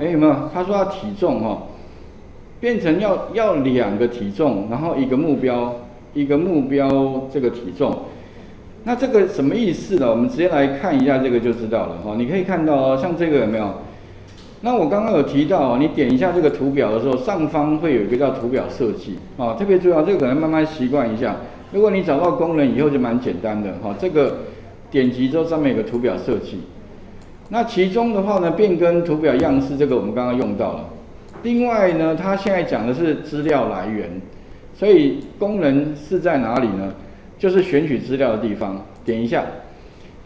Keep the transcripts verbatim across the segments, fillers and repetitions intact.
哎，有没有？他说他体重哈、哦，变成要要两个体重，然后一个目标，一个目标这个体重。那这个什么意思呢？我们直接来看一下这个就知道了哈、哦。你可以看到哦，像这个有没有？那我刚刚有提到、哦，你点一下这个图表的时候，上方会有一个叫图表设计啊、哦，特别重要。这个可能慢慢习惯一下。如果你找到功能以后就蛮简单的哈、哦。这个点击之后上面有个图表设计。 那其中的话呢，变更图表样式这个我们刚刚用到了。另外呢，它现在讲的是资料来源，所以功能是在哪里呢？就是选取资料的地方，点一下。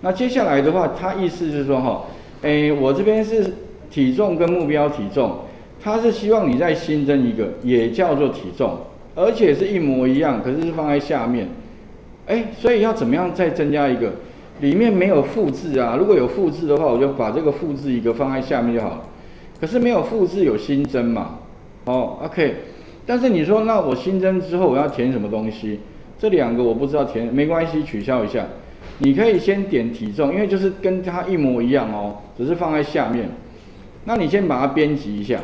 那接下来的话，它意思就是说哈，诶，我这边是体重跟目标体重，它是希望你再新增一个，也叫做体重，而且是一模一样，可是是放在下面。诶，所以要怎么样再增加一个？ 里面没有复制啊，如果有复制的话，我就把这个复制一个放在下面就好了。可是没有复制，有新增嘛？哦 ，OK。但是你说，那我新增之后我要填什么东西？这两个我不知道填，没关系，取消一下。你可以先点体重，因为就是跟它一模一样哦，只是放在下面。那你先把它编辑一下。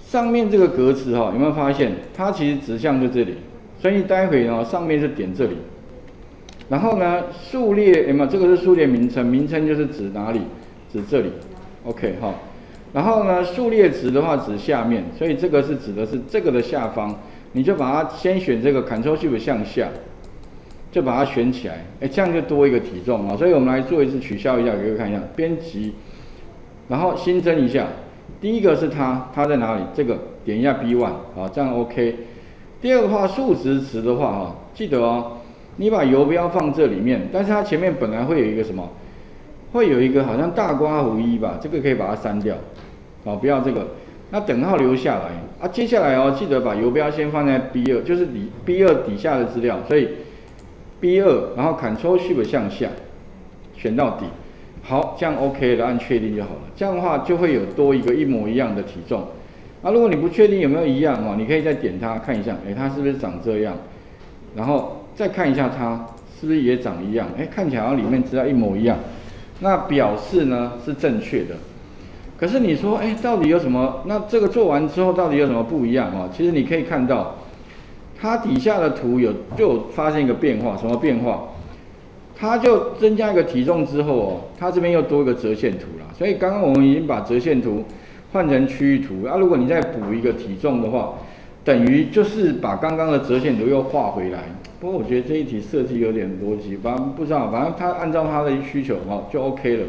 上面这个格子哈、哦，有没有发现它其实指向就这里？所以你待会哦，上面就点这里。 然后呢，数列有没有？这个是数列名称，名称就是指哪里？指这里 ，OK 哈。然后呢，数列值的话指下面，所以这个是指的是这个的下方，你就把它先选这个 Ctrl Shift 向下，就把它选起来，哎，这样就多一个体重啊。所以我们来做一次取消一下，给各位看一下，编辑，然后新增一下。第一个是它，它在哪里？这个点一下 B one 啊，这样 OK。第二个话，数值值的话哈，记得哦。 你把游标放这里面，但是它前面本来会有一个什么，会有一个好像大括弧一吧，这个可以把它删掉，哦，不要这个，那等号留下来啊。接下来哦，记得把游标先放在 B 二，就是底 B 二 底下的资料，所以 B 二， 然后 Ctrl Shift 向下，选到底，好，这样 OK 了，按确定就好了。这样的话就会有多一个一模一样的体重。啊，如果你不确定有没有一样哦，你可以再点它看一下，哎，它是不是长这样，然后。 再看一下它是不是也长一样？哎，看起来好像里面资料一模一样，那表示呢是正确的。可是你说，哎，到底有什么？那这个做完之后到底有什么不一样啊？其实你可以看到，它底下的图有就有发现一个变化，什么变化？它就增加一个体重之后哦，它这边又多一个折线图啦。所以刚刚我们已经把折线图换成区域图啊。如果你再补一个体重的话，等于就是把刚刚的折线图又画回来。 不过我觉得这一题设计有点逻辑，反正不知道，反正他按照他的需求哦就 OK 了。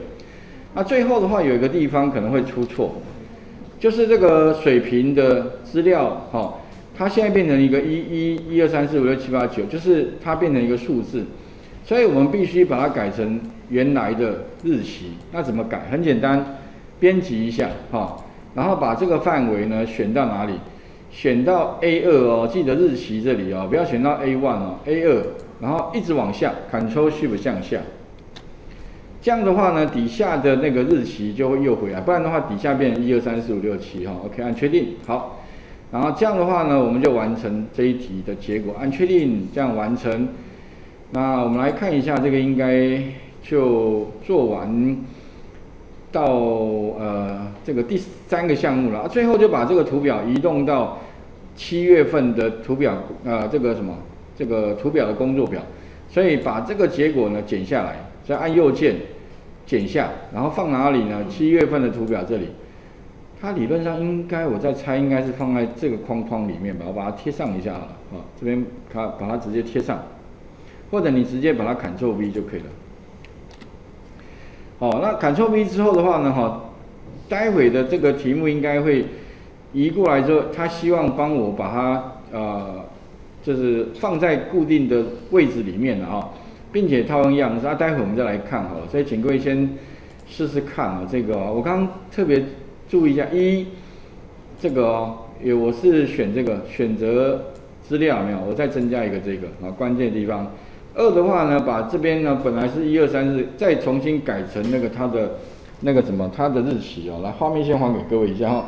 那最后的话有一个地方可能会出错，就是这个水平的资料哈、哦，它现在变成一个一一一二三四五六七八九，就是它变成一个数字，所以我们必须把它改成原来的日期。那怎么改？很简单，编辑一下哈、哦，然后把这个范围呢选到哪里？ 选到 A 二 哦，记得日期这里哦，不要选到 A one 哦 ，A 二， 然后一直往下 ，Ctrl Shift 向下。这样的话呢，底下的那个日期就会又回来，不然的话底下变成一 二 三 四 五 六 七哈 ，OK， 按确定，好。然后这样的话呢，我们就完成这一题的结果，按确定，这样完成。那我们来看一下，这个应该就做完。 到呃这个第三个项目了，最后就把这个图表移动到七月份的图表呃这个什么这个图表的工作表，所以把这个结果呢剪下来，再按右键剪下，然后放哪里呢？七月份的图表这里，它理论上应该我在猜应该是放在这个框框里面吧，我把它贴上一下好了，好、哦，这边它把它直接贴上，或者你直接把它Ctrl V 就可以了。 哦，那 Ctrl V 之后的话呢，哈、哦，待会的这个题目应该会移过来之后，他希望帮我把它呃，就是放在固定的位置里面了啊、哦，并且套用样式，啊，待会我们再来看哈、哦，所以请各位先试试看啊、哦，这个、哦、我刚刚特别注意一下，一这个哦，也我是选这个选择资料没有，我再增加一个这个啊、哦、关键地方。 二的话呢，把这边呢本来是一二三四，再重新改成那个它的那个什么它的日期哦，来画面先还给各位一下哦。